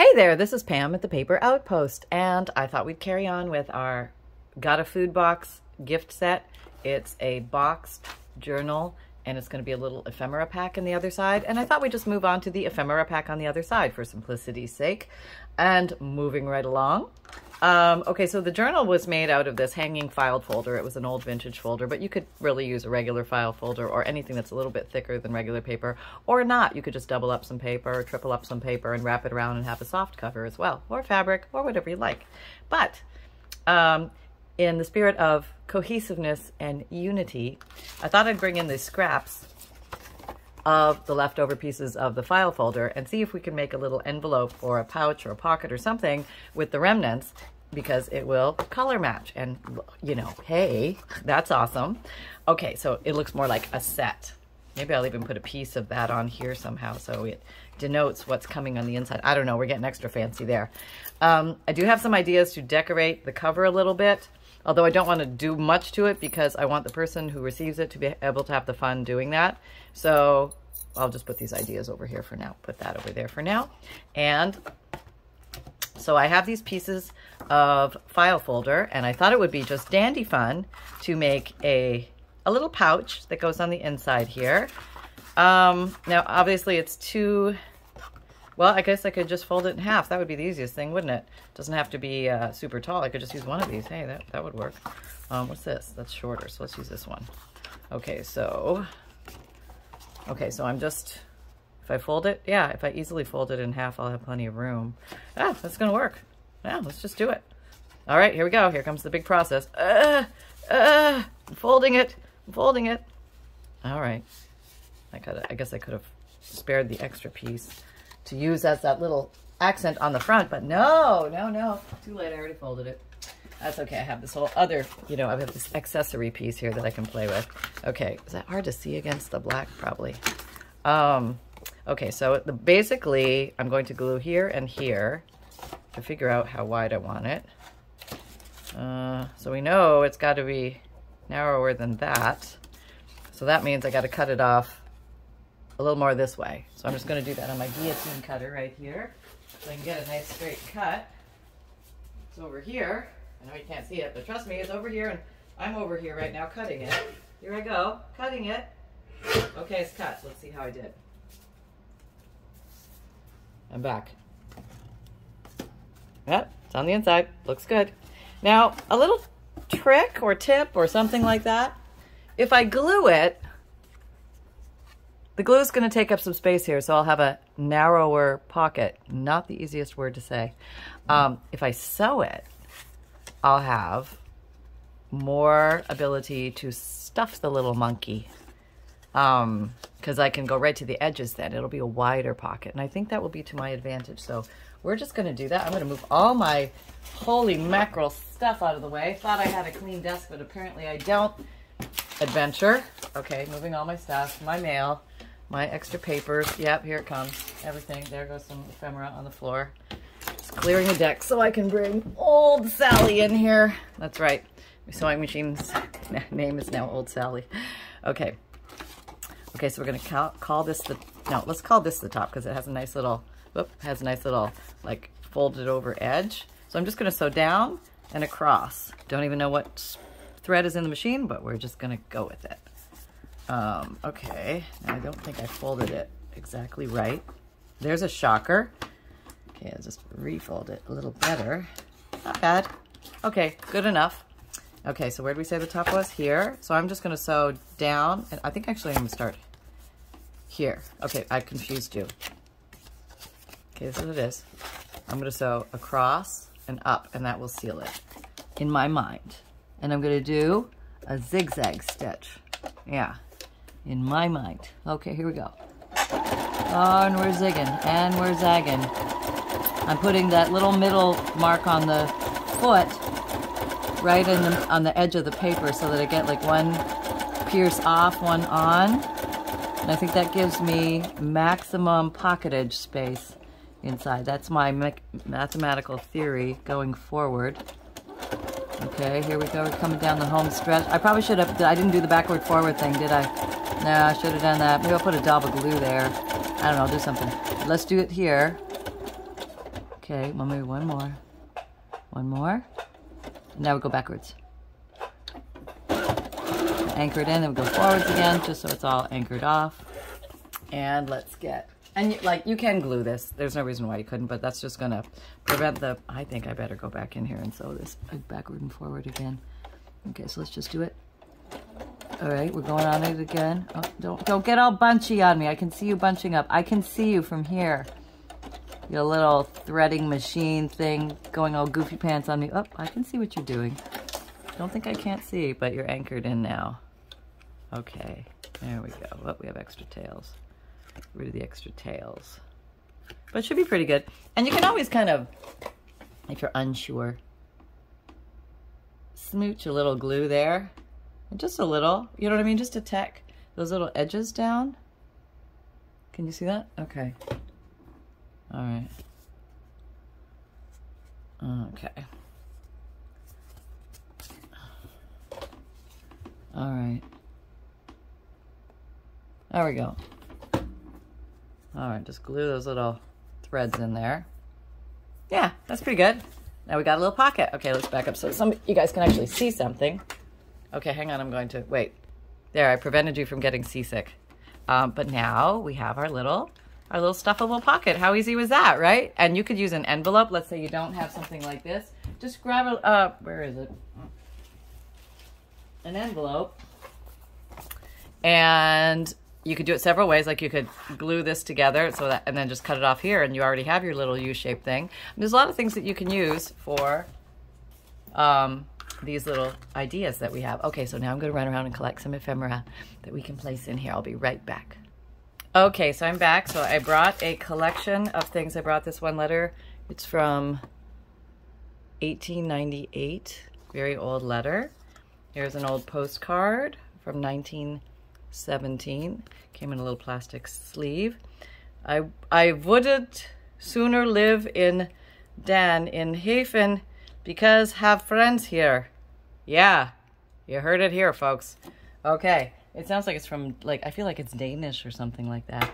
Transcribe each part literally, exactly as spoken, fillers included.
Hey there, this is Pam at The Paper Outpost, and I thought we'd carry on with our Got a Food Box gift set. It's a boxed journal, and it's going to be a little ephemera pack on the other side, and I thought we'd just move on to the ephemera pack on the other side for simplicity's sake, and moving right along. Um, okay, so the journal was made out of this hanging filed folder. It was an old vintage folder, but you could really use a regular file folder or anything that's a little bit thicker than regular paper, or not. You could just double up some paper, triple up some paper, and wrap it around and have a soft cover as well, or fabric, or whatever you like. But um, in the spirit of cohesiveness and unity, I thought I'd bring in the scraps of the leftover pieces of the file folder and see if we can make a little envelope or a pouch or a pocket or something with the remnants, because it will color match. And, you know, hey, that's awesome. Okay, so it looks more like a set. Maybe I'll even put a piece of that on here somehow so it denotes what's coming on the inside. I don't know, we're getting extra fancy there. Um, I do have some ideas to decorate the cover a little bit, although I don't want to do much to it because I want the person who receives it to be able to have the fun doing that. So I'll just put these ideas over here for now. Put that over there for now. And so I have these pieces of file folder, and I thought it would be just dandy fun to make a, a little pouch that goes on the inside here. Um, now, obviously it's too... Well, I guess I could just fold it in half. That would be the easiest thing, wouldn't it? It doesn't have to be uh, super tall. I could just use one of these. Hey, that, that would work. Um, what's this? That's shorter, so let's use this one. Okay, so... Okay, so I'm just... If I fold it, yeah, if I easily fold it in half, I'll have plenty of room. Ah, that's going to work. Yeah, let's just do it. All right, here we go. Here comes the big process. Uh, uh, I'm folding it. I'm folding it. All right. I, gotta, I guess I could have spared the extra piece to use as that little accent on the front, but no, no, no. Too late, I already folded it. That's okay, I have this whole other, you know, I have this accessory piece here that I can play with. Okay, is that hard to see against the black? Probably. Um, okay, so the, basically, I'm going to glue here and here to figure out how wide I want it. Uh, so we know it's got to be narrower than that. So that means I got to cut it off a little more this way. So I'm just going to do that on my guillotine cutter right here so I can get a nice straight cut. It's over here. I know you can't see it, but trust me, it's over here, and I'm over here right now cutting it. Here I go, cutting it. Okay, it's cut. Let's see how I did. I'm back. Yep, it's on the inside. Looks good. Now, a little trick or tip or something like that. If I glue it, the glue is going to take up some space here, so I'll have a narrower pocket. Not the easiest word to say. Um, if I sew it, I'll have more ability to stuff the little monkey, um, because I can go right to the edges then. It'll be a wider pocket, and I think that will be to my advantage. So we're just going to do that. I'm going to move all my holy mackerel stuff out of the way. Thought I had a clean desk, but apparently I don't. Adventure. Okay, moving all my stuff, my mail, my extra papers. Yep, here it comes. Everything. There goes some ephemera on the floor. Just clearing the deck so I can bring old Sally in here. That's right. My sewing machine's name is now Old Sally. Okay. Okay, so we're going to call this the... No, let's call this the top because it has a nice little... Whoop, has a nice little, like, folded over edge. So I'm just going to sew down and across. Don't even know what thread is in the machine, but we're just going to go with it. Um, okay, now I don't think I folded it exactly right. There's a shocker. Okay, I'll just refold it a little better. Not bad. Okay, good enough. Okay, so where did we say the top was? Here. So I'm just going to sew down, and I think actually I'm going to start here. Okay, I confused you. Okay, this is what it is. I'm going to sew across and up, and that will seal it in my mind. And I'm going to do a zigzag stitch. Yeah, in my mind. Okay, here we go. Oh, and we're zigging, and we're zagging. I'm putting that little middle mark on the foot right in the, on the edge of the paper so that I get like one pierce off, one on. And I think that gives me maximum pocketage space inside. That's my me- mathematical theory going forward. Okay, here we go. We're coming down the home stretch. I probably should have... I didn't do the backward-forward thing, did I? No, I should have done that. Maybe I'll put a dab of glue there. I don't know. I'll do something. Let's do it here. Okay, one more, one more, one more. And now we go backwards. Anchor it in, then we go forwards again, just so it's all anchored off. And let's get, and like, you can glue this. There's no reason why you couldn't, but that's just gonna prevent the, I think I better go back in here and sew this backward and forward again. Okay, so let's just do it. All right, we're going on it again. Oh, don't, don't get all bunchy on me. I can see you bunching up. I can see you from here. Your little threading machine thing going all goofy pants on me. Oh, I can see what you're doing. Don't think I can't see, but you're anchored in now. Okay, there we go. Oh, we have extra tails. Get rid of the extra tails. But it should be pretty good. And you can always kind of, if you're unsure, smooch a little glue there. Just a little, you know what I mean? Just to tack those little edges down. Can you see that? Okay. All right. Okay. All right. There we go. All right, just glue those little threads in there. Yeah, that's pretty good. Now we got a little pocket. Okay, let's back up so some you guys can actually see something. Okay, hang on, I'm going to, wait. There, I prevented you from getting seasick. Um, but now we have our little, our little stuffable pocket. How easy was that, right? And you could use an envelope. Let's say you don't have something like this. Just grab a, uh, where is it? An envelope. And you could do it several ways. Like you could glue this together so that, and then just cut it off here and you already have your little U-shaped thing. And there's a lot of things that you can use for, um, these little ideas that we have. Okay, so now I'm going to run around and collect some ephemera that we can place in here. I'll be right back. Okay, so I'm back. So I brought a collection of things. I brought this one letter. It's from eighteen ninety-eight. Very old letter. Here's an old postcard from nineteen seventeen. Came in a little plastic sleeve. I, I wouldn't sooner live in Dan in Hafen because have friends here. Yeah, you heard it here, folks. Okay, it sounds like it's from, like, I feel like it's Danish or something like that.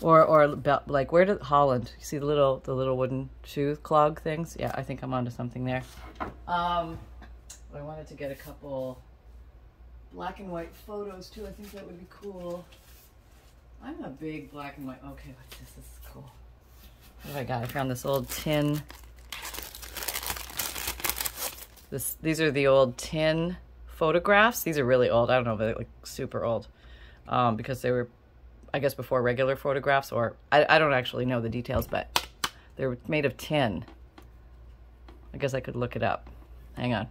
Or, or like, where did, Holland. You see the little, the little wooden shoe clog things? Yeah, I think I'm onto something there. Um, I wanted to get a couple black and white photos, too. I think that would be cool. I'm a big black and white. Okay, what's this? This is cool. What have I got? I found this old tin. This, these are the old tin photographs. These are really old. I don't know, but they're like super old um, because they were, I guess, before regular photographs, or I, I don't actually know the details, but they're made of tin. I guess I could look it up. Hang on.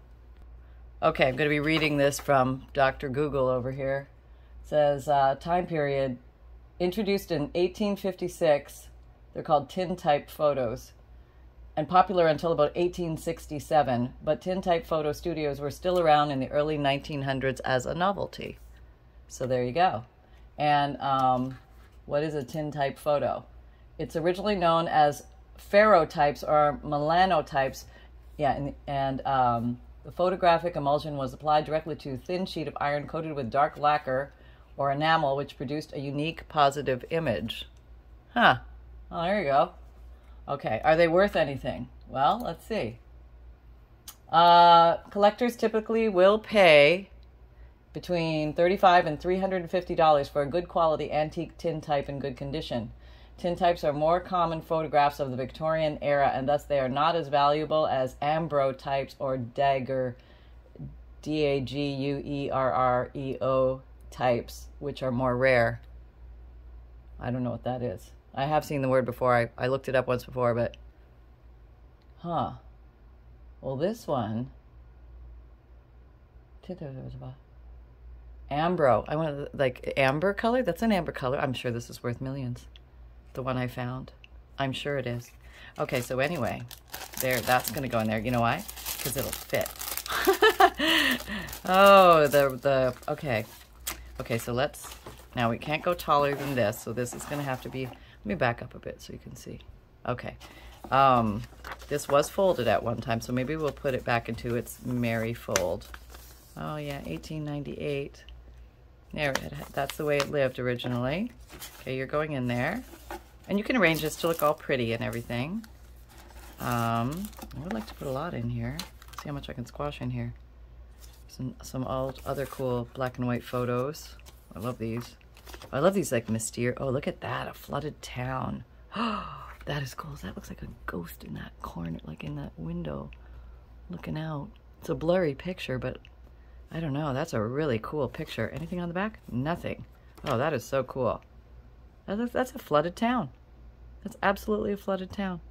Okay, I'm going to be reading this from Doctor Google over here. It says, uh, time period, introduced in eighteen fifty-six. They're called tin-type photos. And popular until about eighteen sixty-seven, but tin-type photo studios were still around in the early nineteen hundreds as a novelty. So there you go. And um, what is a tin-type photo? It's originally known as ferrotypes or melanotypes. Yeah, and, and um, the photographic emulsion was applied directly to a thin sheet of iron coated with dark lacquer or enamel, which produced a unique positive image. Huh. Well, there you go. Okay, are they worth anything? Well, let's see. Uh, collectors typically will pay between thirty-five dollars and three hundred fifty dollars for a good quality antique tin type in good condition. Tin types are more common photographs of the Victorian era, and thus they are not as valuable as ambro types or dagger, D A G U E R R E O types, which are more rare. I don't know what that is. I have seen the word before. I, I looked it up once before, but... Huh. Well, this one... Ambro. I want, like, amber color? That's an amber color. I'm sure this is worth millions. The one I found. I'm sure it is. Okay, so anyway. There, that's going to go in there. You know why? Because it'll fit. Oh, the, the... Okay. Okay, so let's... Now, we can't go taller than this, so this is going to have to be... Let me back up a bit so you can see. Okay. Um, this was folded at one time, so maybe we'll put it back into its merry fold. Oh, yeah, eighteen ninety-eight. There, that's the way it lived originally. Okay, you're going in there. And you can arrange this to look all pretty and everything. Um, I would like to put a lot in here. See how much I can squash in here. Some some all other cool black and white photos. I love these. I love these like mysterious. Oh, look at that, a flooded town. Oh, that is cool. That looks like a ghost in that corner, like in that window, looking out. It's a blurry picture, but I don't know. That's a really cool picture. Anything on the back? Nothing. Oh, that is so cool. That's a flooded town. That's absolutely a flooded town.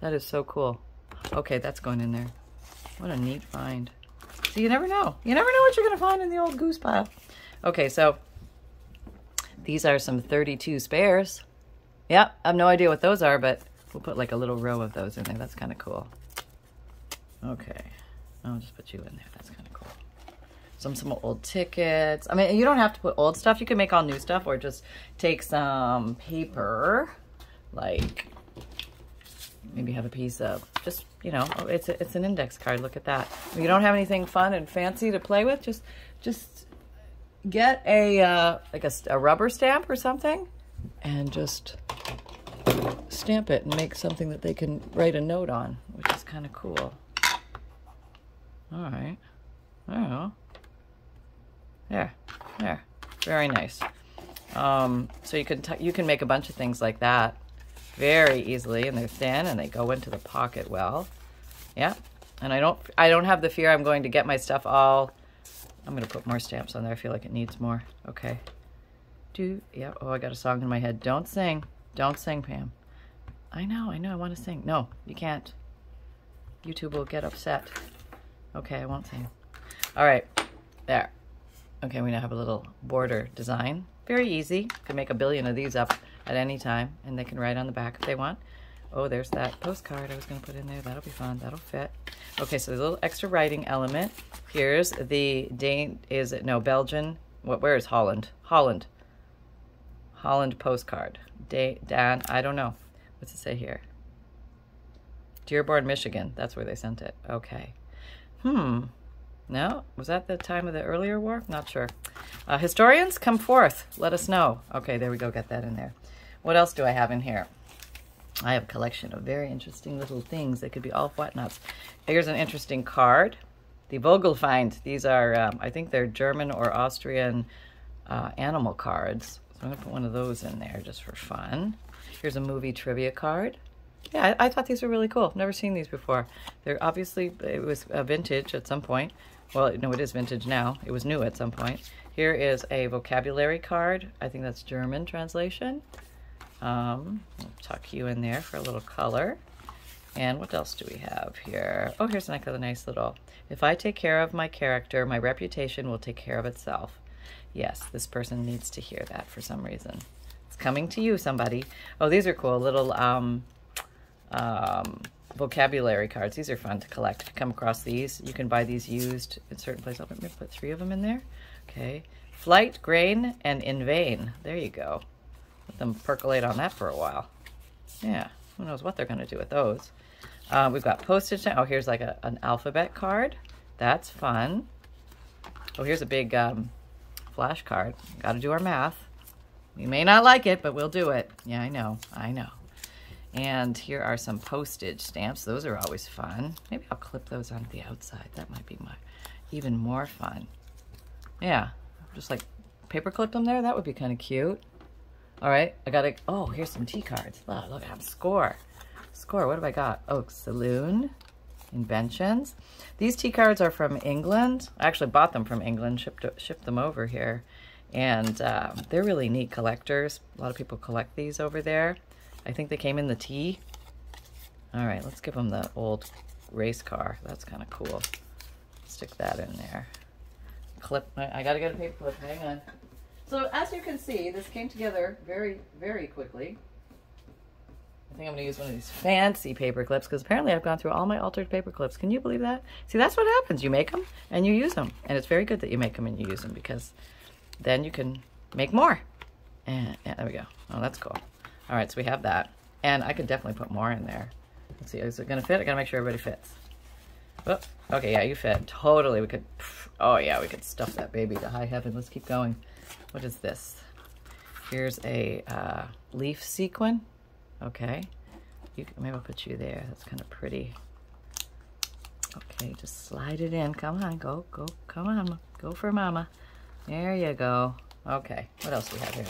That is so cool. Okay, that's going in there. What a neat find. So you never know. You never know what you're going to find in the old goose pile. Okay, so these are some thirty-two spares. Yeah, I have no idea what those are, but we'll put like a little row of those in there. That's kind of cool. Okay, I'll just put you in there. That's kind of cool. Some some old tickets. I mean, you don't have to put old stuff. You can make all new stuff, or just take some paper, like maybe have a piece of just, you know, it's a, it's an index card. Look at that. If you don't have anything fun and fancy to play with, just just get a uh, like a, a rubber stamp or something, and just stamp it and make something that they can write a note on, which is kind of cool. All right. I don't know. There, there, very nice. Um, so you can t you can make a bunch of things like that very easily, and they're thin and they go into the pocket well. Yeah, and I don't I don't have the fear I'm going to get my stuff all. I'm gonna put more stamps on there. I feel like it needs more. Okay. Do yeah. Oh, I got a song in my head. Don't sing, don't sing, Pam. I know, I know. I want to sing. No, you can't. YouTube will get upset. Okay, I won't sing. All right, there. Okay, we now have a little border design. Very easy. You can make a billion of these up at any time, and they can write on the back if they want. Oh, there's that postcard I was going to put in there. That'll be fun. That'll fit. Okay, so there's a little extra writing element. Here's the Dane, is it, no, Belgian. What? Where is Holland? Holland. Holland postcard. Dan, Dan, I don't know. What's it say here? Dearborn, Michigan. That's where they sent it. Okay. Hmm. No? Was that the time of the earlier war? Not sure. Uh, historians, come forth. Let us know. Okay, there we go. Got that in there. What else do I have in here? I have a collection of very interesting little things that could be all whatnots. Here's an interesting card. The Vogelfind. These are, um, I think they're German or Austrian uh, animal cards. So I'm going to put one of those in there just for fun. Here's a movie trivia card. Yeah, I, I thought these were really cool. Never seen these before. They're obviously, it was uh, vintage at some point. Well, no, it is vintage now. It was new at some point. Here is a vocabulary card. I think that's German translation. Um, I'll tuck you in there for a little color. And what else do we have here? Oh, here's another nice little. If I take care of my character, my reputation will take care of itself. Yes, this person needs to hear that for some reason. It's coming to you, somebody. Oh, these are cool. Little um, um, vocabulary cards. These are fun to collect. If you come across these, you can buy these used in certain places. I'm going to put three of them in there. Okay. Flight, grain, and in vain. There you go. Let them percolate on that for a while. Yeah. Who knows what they're going to do with those. Uh, we've got postage. Oh, here's like a, an alphabet card. That's fun. Oh, here's a big um, flash card. Got to do our math. We may not like it, but we'll do it. Yeah, I know. I know. And here are some postage stamps. Those are always fun. Maybe I'll clip those onto the outside. That might be my, even more fun. Yeah, just like paper clip them there. That would be kind of cute. All right, I got it. Oh, here's some tea cards. Oh, look at them. Score. Score, what have I got? Oh, saloon, inventions. These tea cards are from England. I actually bought them from England, shipped, shipped them over here. And um, they're really neat collectors. A lot of people collect these over there. I think they came in the tea. All right, let's give them the old race car. That's kind of cool. Stick that in there. Clip, I gotta get a paper clip, hang on. So as you can see, this came together very, very quickly. I think I'm gonna use one of these fancy paper clips because apparently I've gone through all my altered paper clips. Can you believe that? See, that's what happens. You make them and you use them. And it's very good that you make them and you use them because then you can make more. And yeah, there we go. Oh, that's cool. All right, so we have that. And I could definitely put more in there. Let's see, is it gonna fit? I gotta make sure everybody fits. Oh, okay, yeah, you fit. Totally, we could, oh yeah, we could stuff that baby to high heaven. Let's keep going. What is this? Here's a uh, leaf sequin. Okay, you, maybe I'll put you there. That's kind of pretty. Okay, just slide it in. Come on, go, go, come on, go for Mama. There you go. Okay, what else do we have here?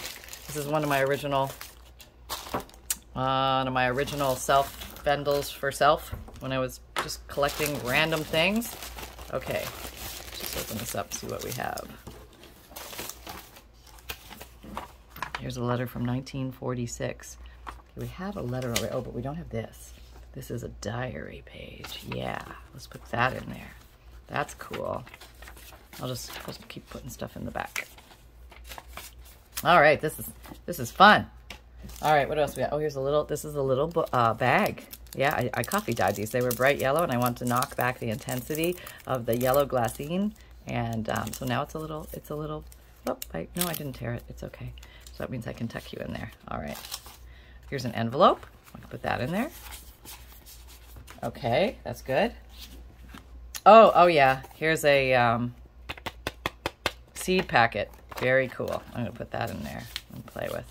This is one of my original, uh, one of my original self bindles for self when I was just collecting random things. Okay, let's just open this up, see what we have. Here's a letter from nineteen forty-six. Okay, we have a letter already. Oh, but we don't have this. This is a diary page. Yeah, let's put that in there. That's cool. I'll just, just keep putting stuff in the back. All right, this is this is fun. All right, what else we got? Oh, here's a little. This is a little uh, bag. Yeah, I, I coffee dyed these. They were bright yellow, and I wanted to knock back the intensity of the yellow glassine. And um, so now it's a little. It's a little. Oh, I, no, I didn't tear it. It's okay. So that means I can tuck you in there. All right. Here's an envelope. I can put that in there. Okay, that's good. Oh, oh yeah, here's a um, seed packet. Very cool. I'm going to put that in there and play with.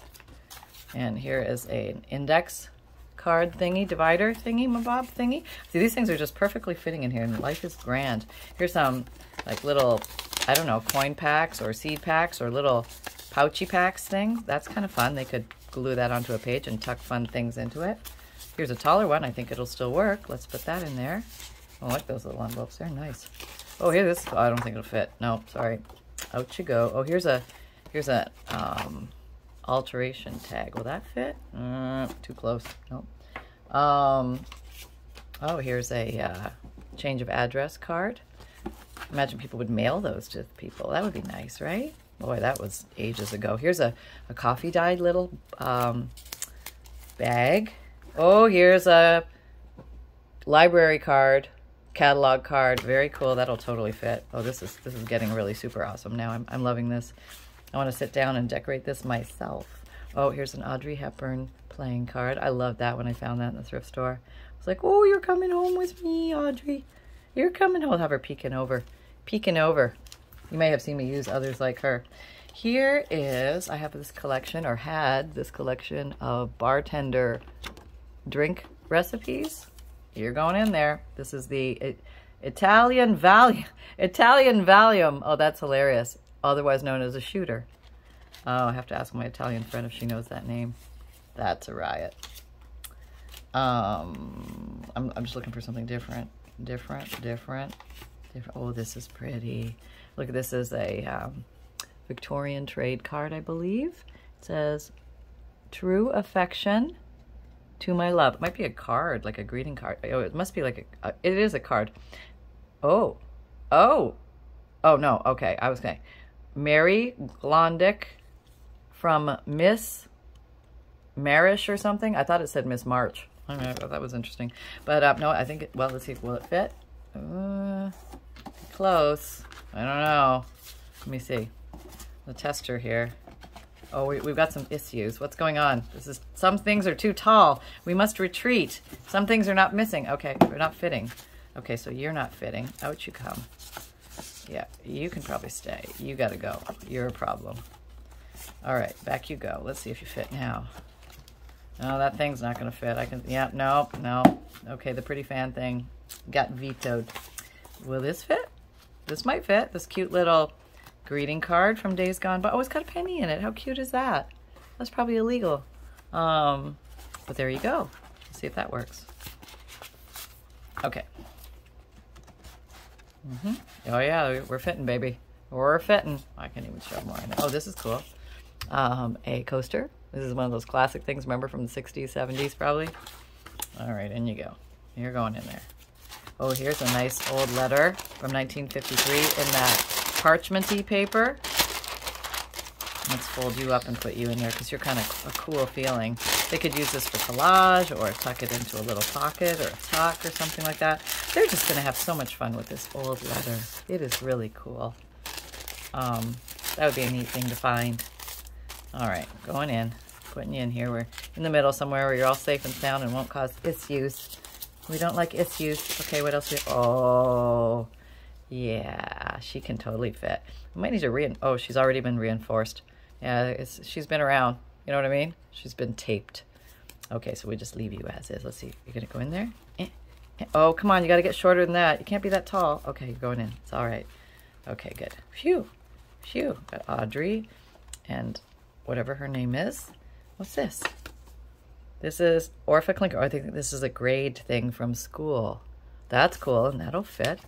And here is a, an index card thingy, divider thingy, mabob thingy. See, these things are just perfectly fitting in here, and life is grand. Here's some, like, little, I don't know, coin packs or seed packs or little pouchy packs things. That's kind of fun. They could glue that onto a page and tuck fun things into it. Here's a taller one. I think it'll still work. Let's put that in there. I like those little envelopes. They're nice. Oh, here this. Oh, I don't think it'll fit. No, sorry. Out you go. Oh, here's a here's a um, alteration tag. Will that fit? Uh, too close. Nope. Um, oh, here's a uh, change of address card. Imagine people would mail those to people. That would be nice, right? Boy, that was ages ago. Here's a, a coffee dyed little um, bag. Oh, here's a library card, catalog card. Very cool. That'll totally fit. Oh, this is this is getting really super awesome now. I'm I'm loving this. I want to sit down and decorate this myself. Oh, here's an Audrey Hepburn playing card. I loved that when I found that in the thrift store. I was like, oh, you're coming home with me, Audrey. You're coming home. I'll have her peeking over, peeking over. You may have seen me use others like her. Here is I have this collection or had this collection of bartender drink recipes. You're going in there. This is the it, Italian Valium. Italian Valium. Oh, that's hilarious. Otherwise known as a shooter. Oh, I have to ask my Italian friend if she knows that name. That's a riot. Um, I'm, I'm just looking for something different. Different, different, different. Oh, this is pretty. Look, this is a um, Victorian trade card, I believe. It says, "True affection to my love." It might be a card, like a greeting card. Oh, it must be like a, it is a card. Oh, oh, oh no, okay, I was saying, Mary Glondick from Miss Marish or something. I thought it said Miss March. I don't know, that was interesting. But uh, no, I think, it, well, let's see, will it fit? Uh, close, I don't know. Let me see, the tester here. Oh, we, we've got some issues. What's going on? This is, some things are too tall. We must retreat. Some things are not missing. Okay, they're not fitting. Okay, so you're not fitting. Out you come. Yeah, you can probably stay. You gotta go. You're a problem. All right, back you go. Let's see if you fit now. No, that thing's not gonna fit. I can, yeah, no, no. Okay, the pretty fan thing got vetoed. Will this fit? This might fit. This cute little greeting card from days gone by. Oh, it's got a penny in it. How cute is that? That's probably illegal. Um, but there you go. Let's see if that works. Okay. Mm-hmm. Oh, yeah, we're fitting, baby. We're fitting. I can't even shove more in it. Oh, this is cool. Um, a coaster. This is one of those classic things, remember, from the sixties, seventies, probably. All right, in you go. You're going in there. Oh, here's a nice old letter from nineteen fifty-three in that parchment-y paper. Let's fold you up and put you in there because you're kind of a cool feeling. They could use this for collage or tuck it into a little pocket or a tuck or something like that. They're just going to have so much fun with this old letter. It is really cool. Um, that would be a neat thing to find. All right, going in, putting you in here. We're in the middle somewhere where you're all safe and sound and won't cause issues. We don't like issues. Okay, what else? We oh... Yeah, she can totally fit. I might need to rein. Oh, she's already been reinforced. Yeah, it's, she's been around. You know what I mean? She's been taped. Okay, so we just leave you as is. Let's see. You're going to go in there. Eh. Oh, come on. You got to get shorter than that. You can't be that tall. Okay, you're going in. It's all right. Okay, good. Phew. Phew. Got Audrey and whatever her name is. What's this? This is Orpha Clinker. Oh, I think this is a grade thing from school. That's cool, and that'll fit.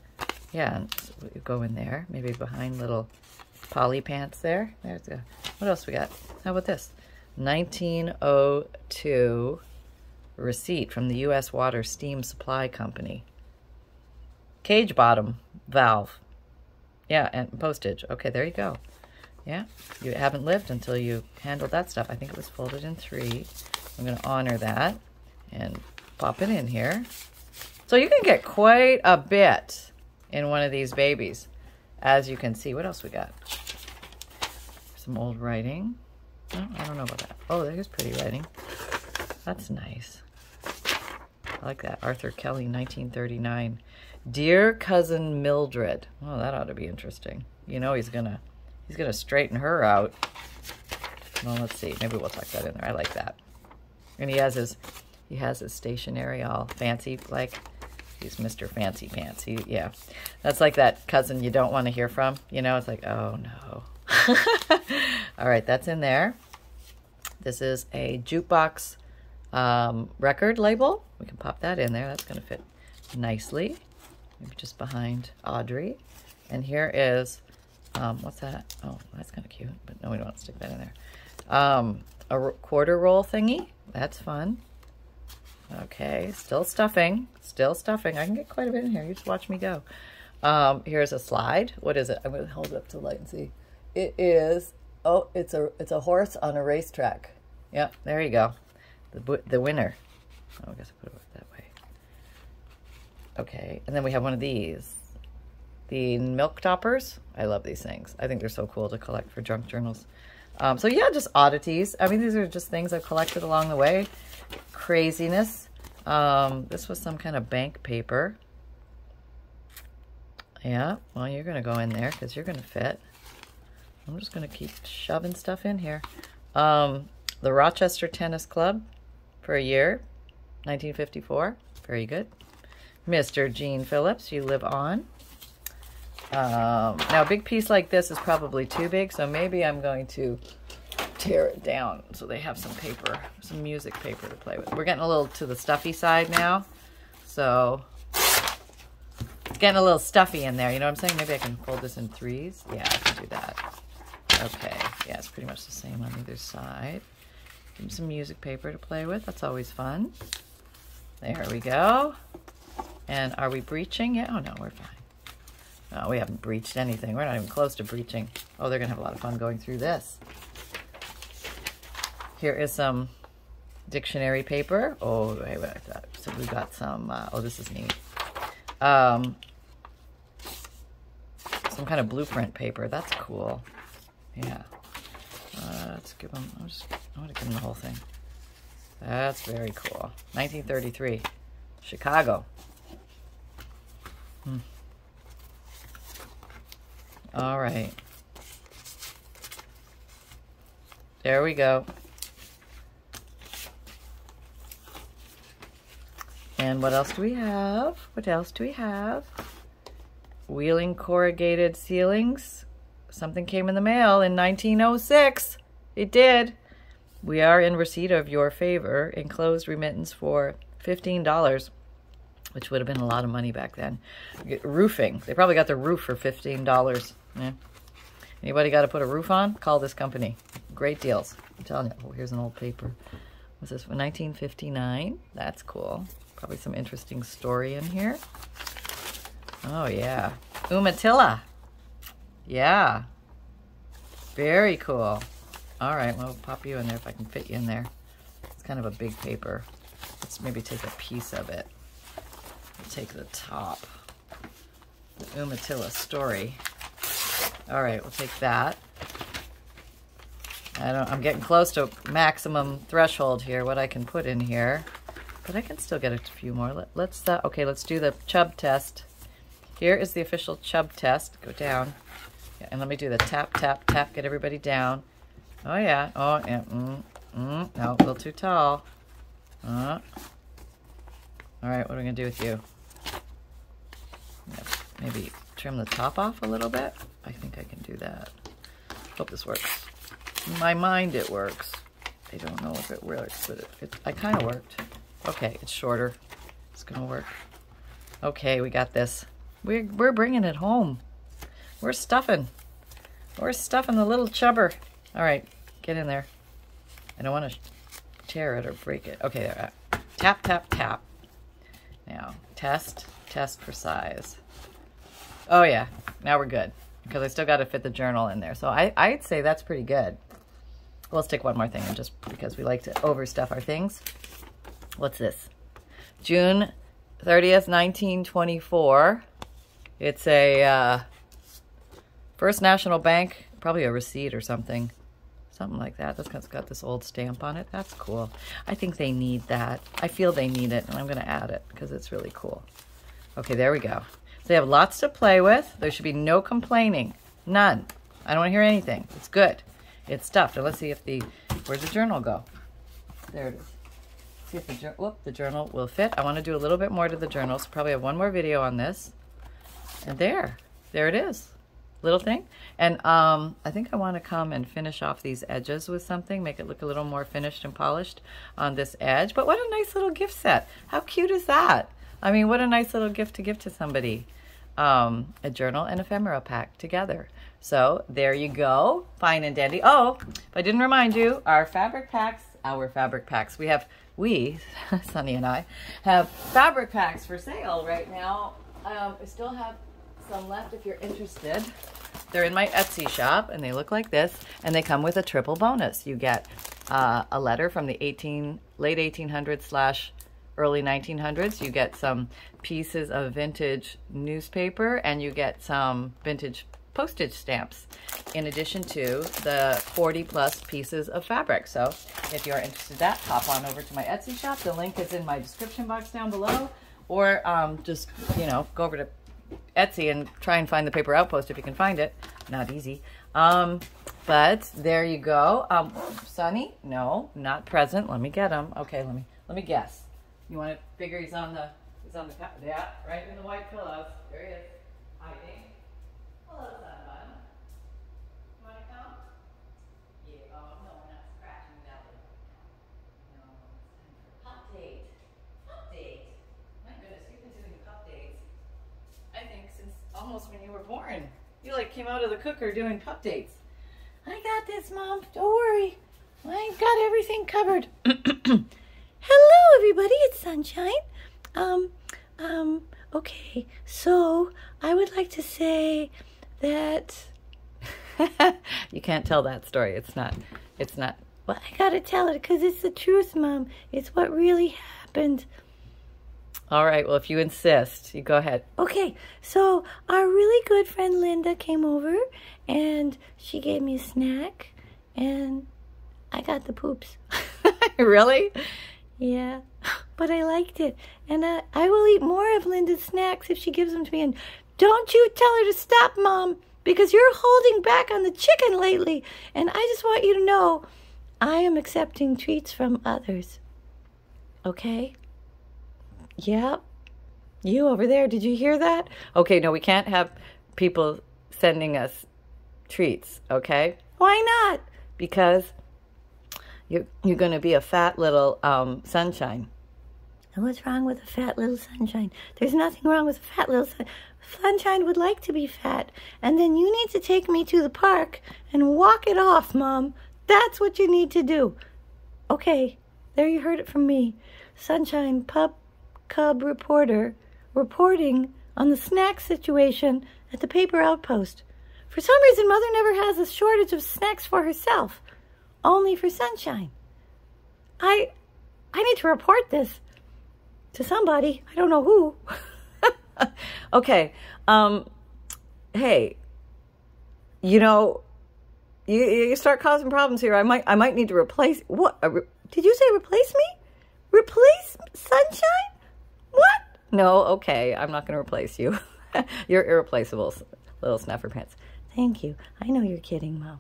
Yeah, and so you go in there. Maybe behind little poly pants there. There's a, what else we got? How about this? nineteen oh two receipt from the U S Water Steam Supply Company. Cage bottom valve. Yeah, and postage. Okay, there you go. Yeah, you haven't lived until you handled that stuff. I think it was folded in three. I'm going to honor that and pop it in here. So you can get quite a bit in one of these babies, as you can see. What else we got? Some old writing. Oh, I don't know about that. Oh, there's pretty writing. That's nice. I like that. Arthur Kelly, nineteen thirty-nine. Dear Cousin Mildred. Oh, that ought to be interesting. You know he's gonna he's gonna straighten her out. Well, let's see. Maybe we'll tuck that in there. I like that. And he has his he has his stationery all fancy like. He's Mister Fancy Pants. He, yeah, that's like that cousin you don't want to hear from. You know, it's like, oh, no. All right, that's in there. This is a jukebox um, record label. We can pop that in there. That's going to fit nicely. Maybe just behind Audrey. And here is, um, what's that? Oh, that's kind of cute, but no, we don't want to stick that in there. Um, a quarter roll thingy. That's fun. Okay, still stuffing, still stuffing. I can get quite a bit in here. You just watch me go. Um, here's a slide. What is it? I'm going to hold it up to the light and see. It is, oh, it's a it's a horse on a racetrack. Yep, there you go. The the winner. Oh, I guess I put it that way. Okay, and then we have one of these. The milk toppers. I love these things. I think they're so cool to collect for junk journals. Um, so yeah, just oddities. I mean, these are just things I've collected along the way. Craziness. Um, this was some kind of bank paper. Yeah, well, you're going to go in there because you're going to fit. I'm just going to keep shoving stuff in here. Um, the Rochester Tennis Club for a year, nineteen fifty-four. Very good. Mister Gene Phillips, you live on. Um, now, a big piece like this is probably too big, so maybe I'm going to tear it down so they have some paper, some music paper to play with. We're getting a little to the stuffy side now, so it's getting a little stuffy in there. You know what I'm saying? Maybe I can fold this in threes. Yeah, I can do that. Okay, yeah, it's pretty much the same on either side. Give them some music paper to play with. That's always fun. There we go. And are we breaching? Yeah, oh no, we're fine. No, we haven't breached anything. We're not even close to breaching. Oh, they're going to have a lot of fun going through this. Here is some dictionary paper. Oh, wait, wait, I thought. So we got some, uh, oh, this is neat. Um, some kind of blueprint paper. That's cool. Yeah. Uh, let's give them, I'm just, I want to give them the whole thing. That's very cool. nineteen thirty-three, Chicago. Hmm. All right. There we go. And what else do we have? What else do we have? Wheeling corrugated ceilings. Something came in the mail in nineteen oh six. It did. We are in receipt of your favor. Enclosed remittance for fifteen dollars. Which would have been a lot of money back then. Roofing. They probably got the roof for fifteen dollars. Yeah. Anybody got to put a roof on? Call this company. Great deals. I'm telling you. Oh, here's an old paper. What's this? nineteen fifty-nine. That's cool. Probably some interesting story in here. Oh, yeah. Umatilla. Yeah. Very cool. All right. Well, I'll pop you in there if I can fit you in there. It's kind of a big paper. Let's maybe take a piece of it. Take the top. The Umatilla story. All right, we'll take that. I don't, I'm getting close to maximum threshold here, what I can put in here. But I can still get a few more. Let, let's, uh, okay, let's do the chub test. Here is the official chub test. Go down. Yeah, and let me do the tap, tap, tap. Get everybody down. Oh, yeah. Oh, yeah. Mm, mm, no, a little too tall. Uh, Alright, what are we going to do with you? Maybe trim the top off a little bit. I think I can do that. Hope this works. In my mind it works. I don't know if it works, but it, it, I kind of worked. Okay, it's shorter. It's going to work. Okay, we got this. We're, we're bringing it home. We're stuffing. We're stuffing the little chubber. Alright, get in there. I don't want to tear it or break it. Okay, there. Tap, tap, tap. Now, test, test for size. Oh yeah, now we're good, because I still got to fit the journal in there. So I, I'd say that's pretty good. Let's take one more thing, and just because we like to overstuff our things. What's this? June thirtieth, nineteen twenty-four. It's a uh, First National Bank, probably a receipt or something. Something like that. That's got this old stamp on it. That's cool. I think they need that. I feel they need it, and I'm going to add it because it's really cool. Okay, there we go. They have lots to play with. There should be no complaining. None. I don't want to hear anything. It's good. It's stuffed. Now let's see if the, where'd the journal go? There it is. Let's see if the, whoop, the journal will fit. I want to do a little bit more to the journal, so probably have one more video on this. And there. There it is. Little thing. And um, I think I want to come and finish off these edges with something, make it look a little more finished and polished on this edge. But what a nice little gift set. How cute is that? I mean, what a nice little gift to give to somebody. Um, a journal and ephemera pack together. So there you go, fine and dandy. Oh, if I didn't remind you, our fabric packs, our fabric packs, we have, we, Sunny and I, have fabric packs for sale right now. Um, I still have some left if you're interested. They're in my Etsy shop, and they look like this, and they come with a triple bonus. You get uh, a letter from the eighteen, late eighteen hundreds slash early nineteen hundreds, you get some pieces of vintage newspaper, and you get some vintage postage stamps, in addition to the forty plus pieces of fabric. So if you're interested in that, hop on over to my Etsy shop. The link is in my description box down below, or um, just, you know, go over to Etsy and try and find The Paper Outpost if you can find it. Not easy. Um, but there you go. Um, Sunny? No, not present. Let me get him. Okay, let me, let me guess. You want to figure he's on the, he's on the, yeah, right in the white pillows. There he is, hiding. Hello, son bun. You want to come? Yeah, oh, no, we're not scratching that one. No, pup date. Pup date. My goodness, you've been doing pup dates, I think, since almost when you were born. You like came out of the cooker doing pup dates. I got this, Mom. Don't worry. I've got everything covered. Hello, everybody. It's Sunshine. Um, um, okay. So I would like to say that you can't tell that story. It's not, it's not, well, I got to tell it because it's the truth, Mom. It's what really happened. All right. Well, if you insist, you go ahead. Okay. So our really good friend Linda came over, and she gave me a snack, and I got the poops. Really? Yeah, but I liked it, and I, I will eat more of Linda's snacks if she gives them to me, and don't you tell her to stop, Mom, because you're holding back on the chicken lately, and I just want you to know I am accepting treats from others, okay? Yep, you over there, did you hear that? Okay, no, we can't have people sending us treats, okay? Why not? Because You're, you're going to be a fat little um, sunshine. And what's wrong with a fat little sunshine? There's nothing wrong with a fat little sunshine. Sunshine would like to be fat. And then you need to take me to the park and walk it off, Mom. That's what you need to do. Okay, there you heard it from me. Sunshine Pup Cub Reporter reporting on the snack situation at The Paper Outpost. For some reason, Mother never has a shortage of snacks for herself. Only for Sunshine. I I need to report this to somebody. I don't know who. Okay. Um, hey, you know, you, you start causing problems here. I might I might need to replace, what? Re, did you say replace me? Replace Sunshine? What? No, okay. I'm not going to replace you. You're irreplaceable, little snuffer pants. Thank you. I know you're kidding, Mom.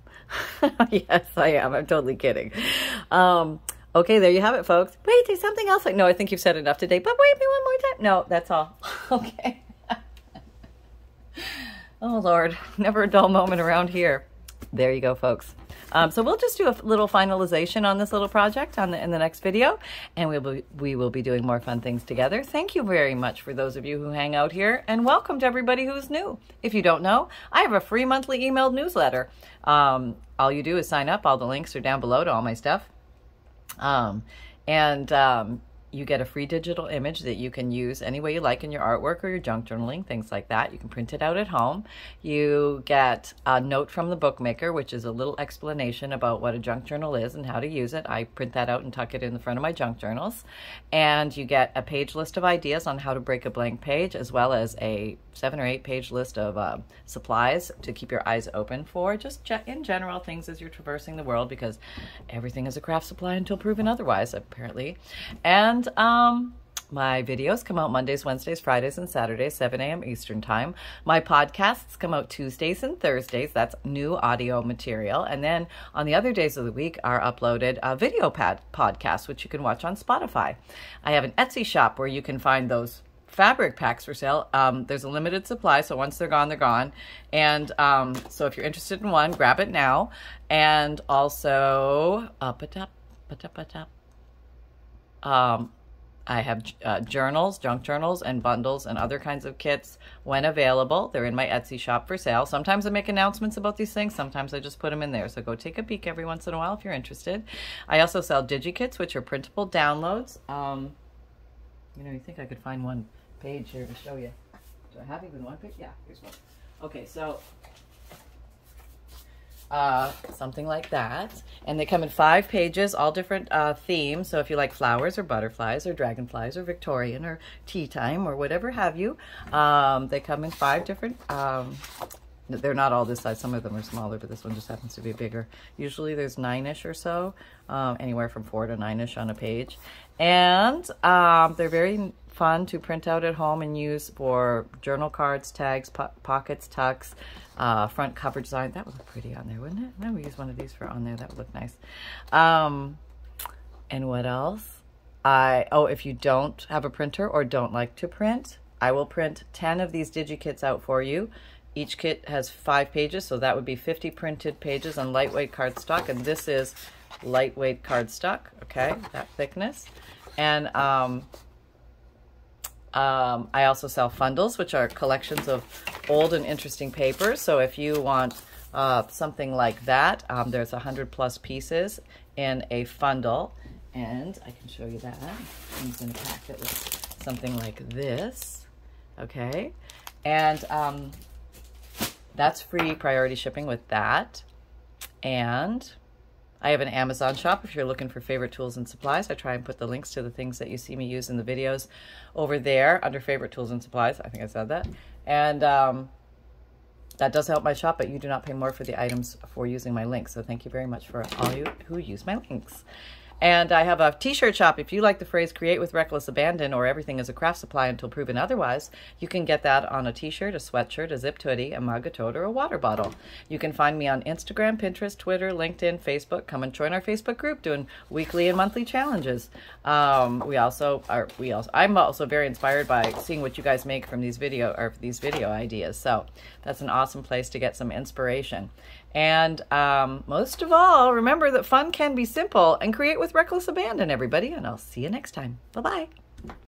Yes, I am. I'm totally kidding. Um, Okay, there you have it, folks. Wait, there's something else. Like, no, I think you've said enough today, but wait me one more time. No, that's all. Okay. Oh, Lord. Never a dull moment around here. There you go, folks. Um, so we'll just do a little finalization on this little project on the, in the next video, and we'll be, we will be doing more fun things together. Thank you very much for those of you who hang out here, and welcome to everybody who's new. If you don't know, I have a free monthly emailed newsletter. Um, all you do is sign up. All the links are down below to all my stuff. Um, and um, you get a free digital image that you can use any way you like in your artwork or your junk journaling, things like that. You can print it out at home. You get a note from the bookmaker, which is a little explanation about what a junk journal is and how to use it. I print that out and tuck it in the front of my junk journals. And you get a page list of ideas on how to break a blank page, as well as a seven or eight page list of uh, supplies to keep your eyes open for, just ge in general things as you're traversing the world, because everything is a craft supply until proven otherwise, apparently. And And um, my videos come out Mondays, Wednesdays, Fridays, and Saturdays, seven A M Eastern Time. My podcasts come out Tuesdays and Thursdays. That's new audio material. And then on the other days of the week are uploaded uh, video pad podcasts, which you can watch on Spotify. I have an Etsy shop where you can find those fabric packs for sale. Um, there's a limited supply, so once they're gone, they're gone. And um, so if you're interested in one, grab it now. And also, up a top, up a top. Um, I have uh, journals, junk journals, and bundles and other kinds of kits when available. They're in my Etsy shop for sale. Sometimes I make announcements about these things. Sometimes I just put them in there. So go take a peek every once in a while if you're interested. I also sell digikits, which are printable downloads. Um, you know, you think I could find one page here to show you. Do I have even one page? Yeah, here's one. Okay, so... Uh, something like that, and they come in five pages, all different uh, themes. So if you like flowers or butterflies or dragonflies or Victorian or tea time or whatever have you, um, they come in five different. Um, they're not all this size. Some of them are smaller, but this one just happens to be bigger. Usually there's nine-ish or so, um, anywhere from four to nine-ish on a page, and um, they're very fun to print out at home and use for journal cards, tags, po pockets, tucks, uh, front cover design. That would look pretty on there, wouldn't it? No, we use one of these for on there. That would look nice. Um, and what else? I oh, if you don't have a printer or don't like to print, I will print ten of these digikits out for you. Each kit has five pages, so that would be fifty printed pages on lightweight cardstock, and this is lightweight cardstock. Okay, that thickness, and um. Um, I also sell fundles, which are collections of old and interesting papers. So if you want uh, something like that, um, there's one hundred plus pieces in a fundle. And I can show you that. I'm going to pack it with something like this. Okay. And um, that's free priority shipping with that. And... I have an Amazon shop if you're looking for favorite tools and supplies. I try and put the links to the things that you see me use in the videos over there under favorite tools and supplies. I think I said that. And um, that does help my shop, but you do not pay more for the items for using my links. So thank you very much for all you who use my links. And I have a t-shirt shop. If you like the phrase create with reckless abandon or everything is a craft supply until proven otherwise, you can get that on a t-shirt, a sweatshirt, a zip hoodie, a mug, a tote, or a water bottle. You can find me on Instagram, Pinterest, Twitter, LinkedIn, Facebook. Come and join our Facebook group doing weekly and monthly challenges. Um, we also are, we also, I'm also very inspired by seeing what you guys make from these video or these video ideas. So that's an awesome place to get some inspiration. And um, most of all, remember that fun can be simple and create with reckless abandon, everybody. And I'll see you next time. Bye-bye.